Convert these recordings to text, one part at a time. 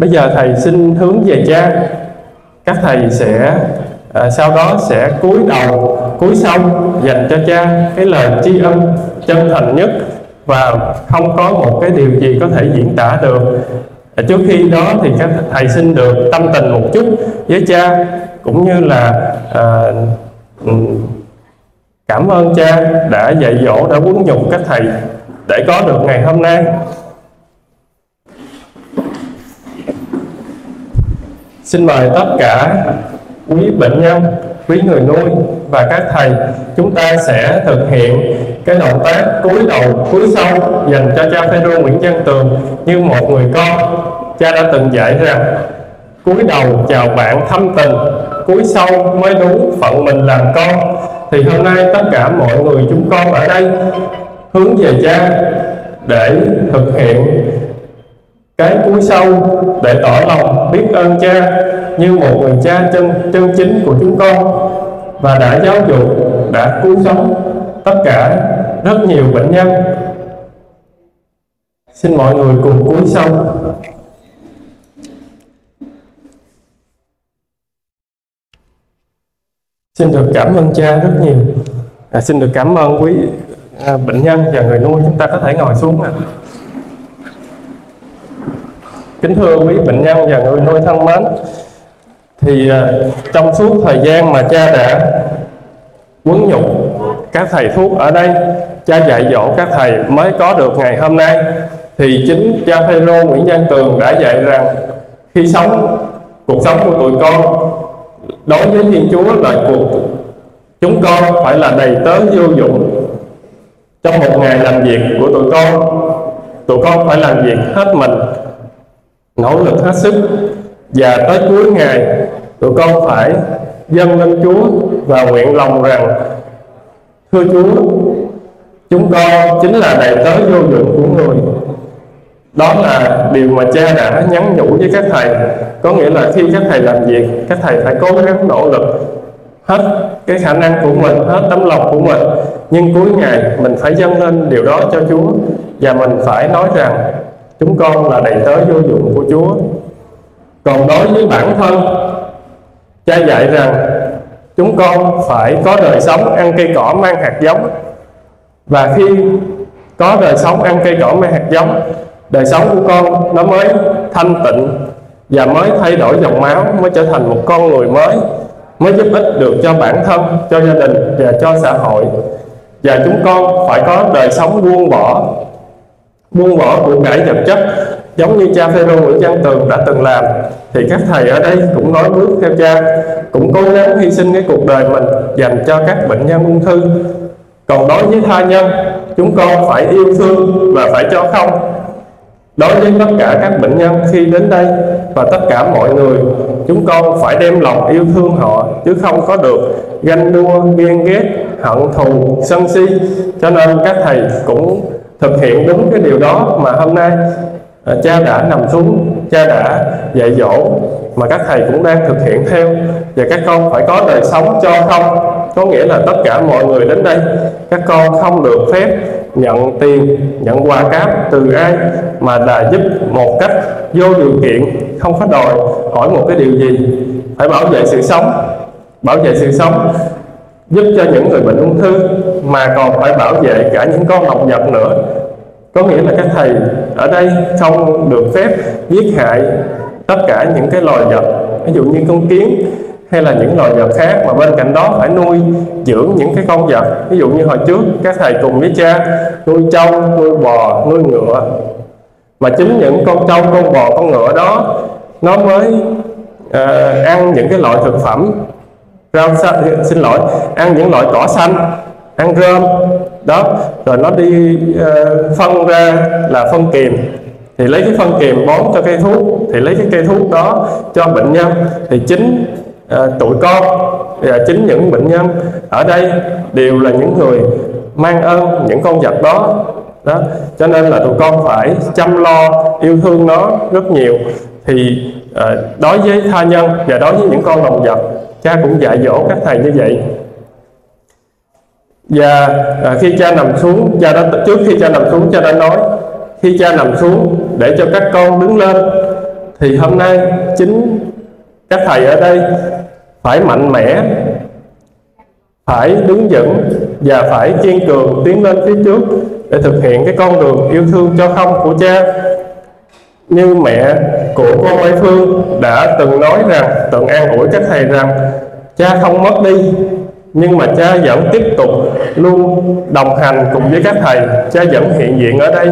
Bây giờ thầy xin hướng về cha. Các thầy sẽ sau đó sẽ cúi đầu cúi xong dành cho cha cái lời tri ân chân thành nhất và không có một cái điều gì có thể diễn tả được. Trước khi đó thì các thầy xin được tâm tình một chút với cha, cũng như là cảm ơn cha đã dạy dỗ, đã huấn nhục các thầy để có được ngày hôm nay. Xin mời tất cả quý bệnh nhân, quý người nuôi và các thầy, chúng ta sẽ thực hiện cái động tác cúi đầu cúi sau dành cho cha Phêrô Nguyễn Văn Tường như một người con. Cha đã từng dạy rằng cúi đầu chào bạn thâm tình, cúi sau mới đúng phận mình làm con. Thì hôm nay tất cả mọi người chúng con ở đây hướng về cha để thực hiện cái cúi sau để tỏ lòng biết ơn cha như một người cha chân chính của chúng con, và đã giáo dục, đã cứu sống tất cả rất nhiều bệnh nhân. Xin mọi người cùng cúi sau. Xin được cảm ơn cha rất nhiều. Xin được cảm ơn quý bệnh nhân và người nuôi. Chúng ta có thể ngồi xuống ạ. Kính thưa quý bệnh nhân và người nuôi thân mến, thì trong suốt thời gian mà cha đã huấn nhục các thầy thuốc ở đây, cha dạy dỗ các thầy mới có được ngày hôm nay, thì chính cha Phêrô Nguyễn Văn Tường đã dạy rằng khi sống, cuộc sống của tụi con đối với Thiên Chúa là chúng con phải là đầy tớ vô dụng. Trong một ngày làm việc của tụi con phải làm việc hết mình, nỗ lực hết sức, và tới cuối ngày tụi con phải dâng lên Chúa và nguyện lòng rằng: thưa Chúa, chúng con chính là đầy tớ vô dụng của người. Đó là điều mà cha đã nhắn nhủ với các thầy. Có nghĩa là khi các thầy làm việc, các thầy phải cố gắng nỗ lực hết cái khả năng của mình, hết tấm lòng của mình, nhưng cuối ngày mình phải dâng lên điều đó cho Chúa, và mình phải nói rằng chúng con là đầy tớ vô dụng của Chúa. Còn đối với bản thân, cha dạy rằng chúng con phải có đời sống ăn cây cỏ mang hạt giống. Và khi có đời sống ăn cây cỏ mang hạt giống, đời sống của con nó mới thanh tịnh và mới thay đổi dòng máu, mới trở thành một con người mới, mới giúp ích được cho bản thân, cho gia đình và cho xã hội. Và chúng con phải có đời sống buông bỏ của cải vật chất, giống như cha Phêrô Nguyễn Văn Tường đã từng làm. Thì các thầy ở đây cũng nói bước theo cha, cũng cố gắng hy sinh cái cuộc đời mình dành cho các bệnh nhân ung thư. Còn đối với tha nhân, chúng con phải yêu thương và phải cho không. Đối với tất cả các bệnh nhân khi đến đây và tất cả mọi người, chúng con phải đem lòng yêu thương họ, chứ không có được ganh đua, ghen ghét, hận thù, sân si. Cho nên các thầy cũng thực hiện đúng cái điều đó mà hôm nay cha đã nằm xuống, cha đã dạy dỗ, mà các thầy cũng đang thực hiện theo. Và các con phải có đời sống cho không, có nghĩa là tất cả mọi người đến đây, các con không được phép nhận tiền, nhận quà cáp từ ai, mà là giúp một cách vô điều kiện, không phải đòi hỏi một cái điều gì. Phải bảo vệ sự sống, giúp cho những người bệnh ung thư, mà còn phải bảo vệ cả những con động vật nữa. Có nghĩa là các thầy ở đây không được phép giết hại tất cả những cái loài vật, ví dụ như con kiến hay là những loài vật khác, mà bên cạnh đó phải nuôi dưỡng những cái con vật. Ví dụ như hồi trước các thầy cùng với cha nuôi trâu, nuôi bò, nuôi ngựa, mà chính những con trâu, con bò, con ngựa đó nó mới ăn những cái loại thực phẩm rau xanh, ăn những loại cỏ xanh, ăn rơm đó, rồi nó đi phân ra là phân kiềm, thì lấy cái phân kiềm bón cho cây thuốc, thì lấy cái cây thuốc đó cho bệnh nhân. Thì chính tụi con và chính những bệnh nhân ở đây đều là những người mang ơn những con vật đó đó, cho nên là tụi con phải chăm lo yêu thương nó rất nhiều. Thì đối với tha nhân và đối với những con động vật, cha cũng dạy dỗ các thầy như vậy. Và khi cha nằm xuống, trước khi cha nằm xuống, cha đã nói: khi cha nằm xuống để cho các con đứng lên Thì hôm nay chính các thầy ở đây phải mạnh mẽ, phải đứng vững và phải kiên cường tiến lên phía trước để thực hiện cái con đường yêu thương cho không của cha. Như mẹ của cô Mai Phương đã từng nói rằng, từng an ủi các thầy rằng cha không mất đi, nhưng mà cha vẫn tiếp tục luôn đồng hành cùng với các thầy, cha vẫn hiện diện ở đây.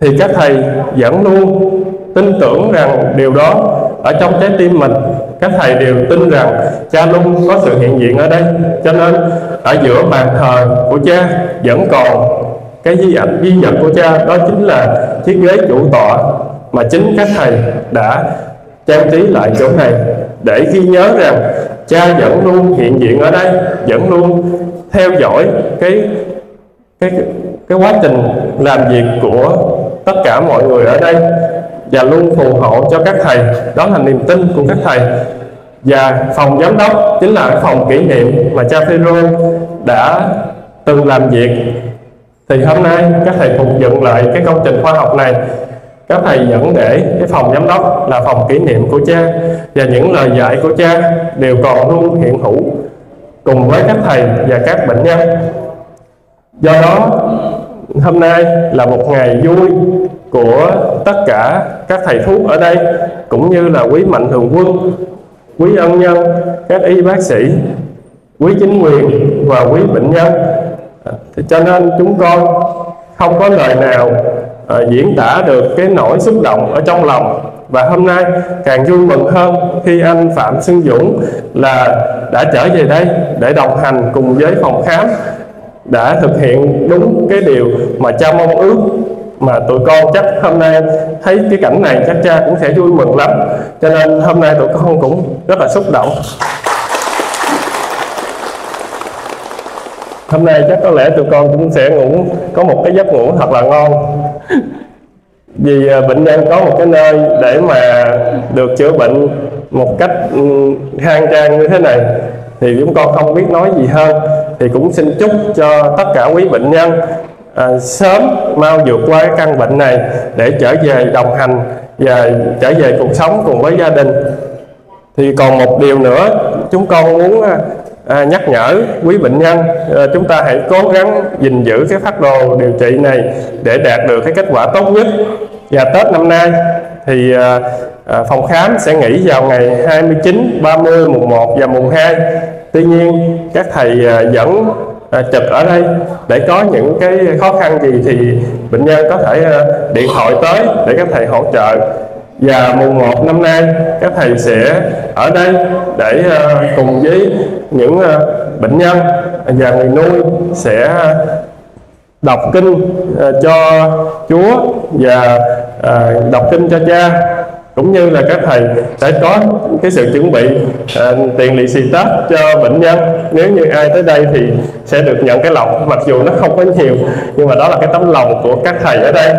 Thì các thầy vẫn luôn tin tưởng rằng điều đó ở trong trái tim mình. Các thầy đều tin rằng cha luôn có sự hiện diện ở đây, cho nên ở giữa bàn thờ của cha vẫn còn cái di vật của cha, đó chính là chiếc ghế chủ tọa mà chính các thầy đã trang trí lại chỗ này, để ghi nhớ rằng cha vẫn luôn hiện diện ở đây, vẫn luôn theo dõi cái quá trình làm việc của tất cả mọi người ở đây và luôn phù hộ cho các thầy. Đó là niềm tin của các thầy. Và phòng giám đốc chính là phòng kỷ niệm mà cha Phêrô đã từng làm việc. Thì hôm nay các thầy phục dựng lại cái công trình khoa học này, các thầy vẫn để cái phòng giám đốc là phòng kỷ niệm của cha, và những lời dạy của cha đều còn luôn hiện hữu cùng với các thầy và các bệnh nhân. Do đó hôm nay là một ngày vui của tất cả các thầy thuốc ở đây, cũng như là quý mạnh thường quân, quý ân nhân, các y bác sĩ, quý chính quyền và quý bệnh nhân. Cho nên chúng con không có lời nào diễn tả được cái nỗi xúc động ở trong lòng. Và hôm nay càng vui mừng hơn khi anh Phạm Xuân Dũng là đã trở về đây để đồng hành cùng với phòng khám, đã thực hiện đúng cái điều mà cha mong ước. Mà tụi con chắc hôm nay thấy cái cảnh này chắc cha cũng sẽ vui mừng lắm, cho nên hôm nay tụi con cũng rất là xúc động. Hôm nay chắc có lẽ tụi con cũng sẽ ngủ, có một cái giấc ngủ thật là ngon. Vì bệnh nhân có một cái nơi để mà được chữa bệnh một cách khang trang như thế này thì chúng con không biết nói gì hơn. Thì cũng xin chúc cho tất cả quý bệnh nhân sớm mau vượt qua cái căn bệnh này để trở về đồng hành và trở về cuộc sống cùng với gia đình. Thì còn một điều nữa chúng con muốn nhắc nhở quý bệnh nhân, chúng ta hãy cố gắng gìn giữ cái phác đồ điều trị này để đạt được cái kết quả tốt nhất. Và Tết năm nay thì phòng khám sẽ nghỉ vào ngày 29, 30, mùng 1 và mùng 2. Tuy nhiên các thầy vẫn trực ở đây, để có những cái khó khăn gì thì bệnh nhân có thể điện thoại tới để các thầy hỗ trợ. Và mùng 1 năm nay các thầy sẽ ở đây để cùng với những bệnh nhân và người nuôi sẽ đọc kinh cho Chúa và đọc kinh cho cha, cũng như là các thầy sẽ có cái sự chuẩn bị tiền lì xì Tết cho bệnh nhân. Nếu như ai tới đây thì sẽ được nhận cái lọc, mặc dù nó không có nhiều, nhưng mà đó là cái tấm lòng của các thầy ở đây.